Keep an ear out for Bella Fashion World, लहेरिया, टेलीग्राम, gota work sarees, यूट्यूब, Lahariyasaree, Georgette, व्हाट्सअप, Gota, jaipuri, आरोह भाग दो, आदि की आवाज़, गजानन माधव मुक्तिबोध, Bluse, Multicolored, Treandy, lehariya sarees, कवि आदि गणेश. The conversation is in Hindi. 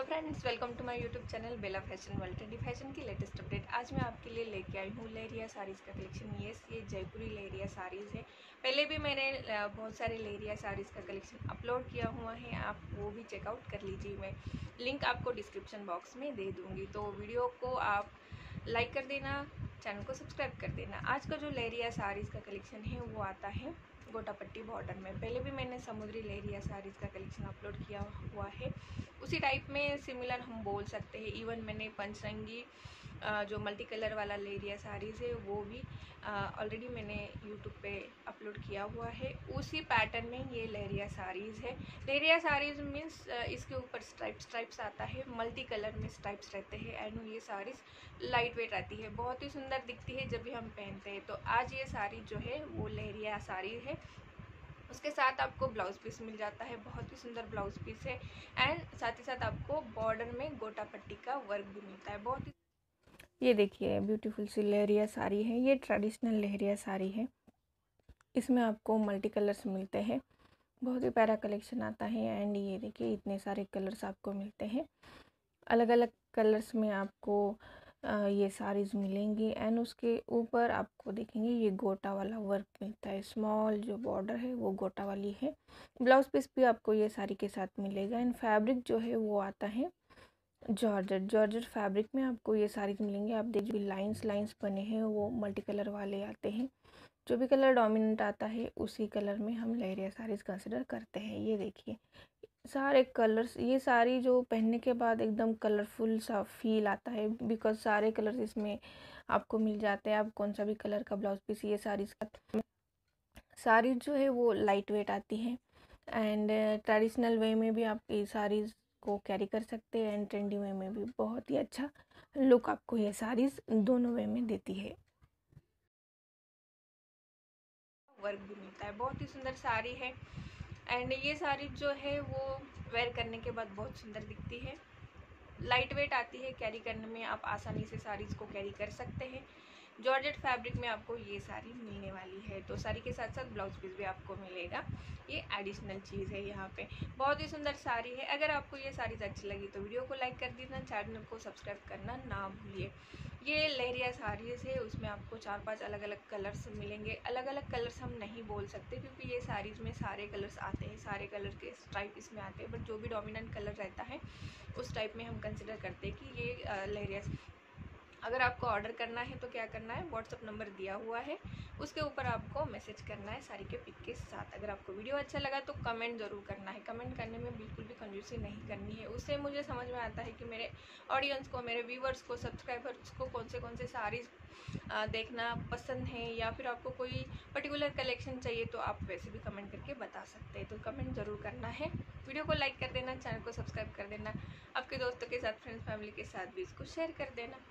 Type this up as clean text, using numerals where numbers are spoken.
Hello friends, welcome to my यूट्यूब channel Bela fashion world. Trendy fashion की लेटेस्ट अपडेट आज मैं आपके लिए लेके आई हूँ लहेरिया साड़ीज़ का कलेक्शन। ये जयपुरी लहेरिया साड़ीज़ है। पहले भी मैंने बहुत सारे लहेरिया साड़ीज़ का कलेक्शन अपलोड किया हुआ है, आप वो भी चेकआउट कर लीजिए। मैं लिंक आपको डिस्क्रिप्शन बॉक्स में दे दूँगी। तो वीडियो को आप लाइक कर देना, चैनल को सब्सक्राइब कर देना। आज का जो लहेरिया साड़ीज़ का कलेक्शन है वो आता है गोटा पट्टी बॉर्डर में। पहले भी मैंने समुद्री लहेरिया साड़ीज़ का कलेक्शन अपलोड किया हुआ है, उसी टाइप में सिमिलर हम बोल सकते हैं। इवन मैंने पंचरंगी जो मल्टी कलर वाला लहेरिया साड़ीज़ है वो भी ऑलरेडी मैंने यूट्यूब पे अपलोड किया हुआ है। उसी पैटर्न में ये लहेरिया साड़ीज़ है। लहेरिया साड़ीज़ मीन्स इसके ऊपर स्ट्राइप्स आता है, मल्टी कलर में स्ट्राइप्स रहते हैं एंड ये साड़ीज़ लाइट वेट रहती है, बहुत ही सुंदर दिखती है जब भी हम पहनते हैं। तो आज ये साड़ी जो है वो लहेरिया साड़ी है। उसके साथ आपको ब्लाउज पीस मिल जाता है, बहुत ही सुंदर ब्लाउज पीस है एंड साथ ही साथ आपको बॉर्डर में गोटा पट्टी का वर्क भी मिलता है। बहुत ही ये देखिए ब्यूटीफुल सी लहेरिया साड़ी है। ये ट्रेडिशनल लहेरिया साड़ी है, इसमें आपको मल्टी कलर्स मिलते हैं, बहुत ही प्यारा कलेक्शन आता है। एंड ये देखिए इतने सारे कलर्स आपको मिलते हैं, अलग अलग कलर्स में आपको ये साड़ीज़ मिलेंगी। एंड उसके ऊपर आपको देखेंगे ये गोटा वाला वर्क मिलता है, स्मॉल जो बॉर्डर है वो गोटा वाली है। ब्लाउज पीस भी आपको ये साड़ी के साथ मिलेगा। एंड फैब्रिक जो है वो आता है जॉर्जेट फैब्रिक में आपको ये साड़ीज़ मिलेंगी। आप देखिए लाइंस बने हैं वो मल्टी कलर वाले आते हैं, जो भी कलर डोमिनेंट आता है उसी कलर में हम लहेरिया साड़ीज़ कंसिडर करते हैं। ये देखिए सारे कलर्स, ये साड़ी जो पहनने के बाद एकदम कलरफुल सा फील आता है, बिकॉज सारे कलर्स इसमें आपको मिल जाते हैं। आप कौन सा भी कलर का ब्लाउज पीस ये साड़ीज़ जो है वो लाइट वेट आती है एंड ट्रेडिशनल वे में भी आप ये साड़ीज़ को कैरी कर सकते हैं एंड ट्रेंडी वे में भी। बहुत ही अच्छा लुक आपको ये साड़ीज़ दोनों वे में देती है, वर्क भी मिलता है, बहुत ही सुंदर साड़ी है। एंड ये साड़ी जो है वो वेयर करने के बाद बहुत सुंदर दिखती है, लाइट वेट आती है, कैरी करने में आप आसानी से साड़ीज़ को कैरी कर सकते हैं। जॉर्जेट फैब्रिक में आपको ये साड़ी मिलने वाली है। तो साड़ी के साथ साथ ब्लाउज पीस भी आपको मिलेगा, ये एडिशनल चीज़ है यहाँ पे। बहुत ही सुंदर साड़ी है। अगर आपको ये साड़ीज़ अच्छी लगी तो वीडियो को लाइक कर देना, चैनल को सब्सक्राइब करना ना भूलिए। ये लहेरिया साड़ीज़ है, उसमें आपको 4-5 अलग अलग कलर्स मिलेंगे। अलग अलग कलर्स हम नहीं बोल सकते क्योंकि ये साड़ीज़ में सारे कलर्स आते हैं, सारे कलर के स्ट्राइप इसमें आते हैं, बट जो भी डोमिनेंट कलर रहता है उस टाइप में हम कंसिडर करते हैं कि ये लहेरिया। अगर आपको ऑर्डर करना है तो क्या करना है, व्हाट्सअप नंबर दिया हुआ है उसके ऊपर आपको मैसेज करना है साड़ी के पिक के साथ। अगर आपको वीडियो अच्छा लगा तो कमेंट ज़रूर करना है। कमेंट करने में बिल्कुल भी कंजूसी नहीं करनी है, उससे मुझे समझ में आता है कि मेरे ऑडियंस को, मेरे व्यूवर्स को, सब्सक्राइबर्स को कौन से साड़ीज़ देखना पसंद है, या फिर आपको कोई पर्टिकुलर कलेक्शन चाहिए तो आप वैसे भी कमेंट करके बता सकते हैं। तो कमेंट ज़रूर करना है, वीडियो को लाइक कर देना, चैनल को सब्सक्राइब कर देना, आपके दोस्तों के साथ, फ्रेंड्स फैमिली के साथ भी इसको शेयर कर देना।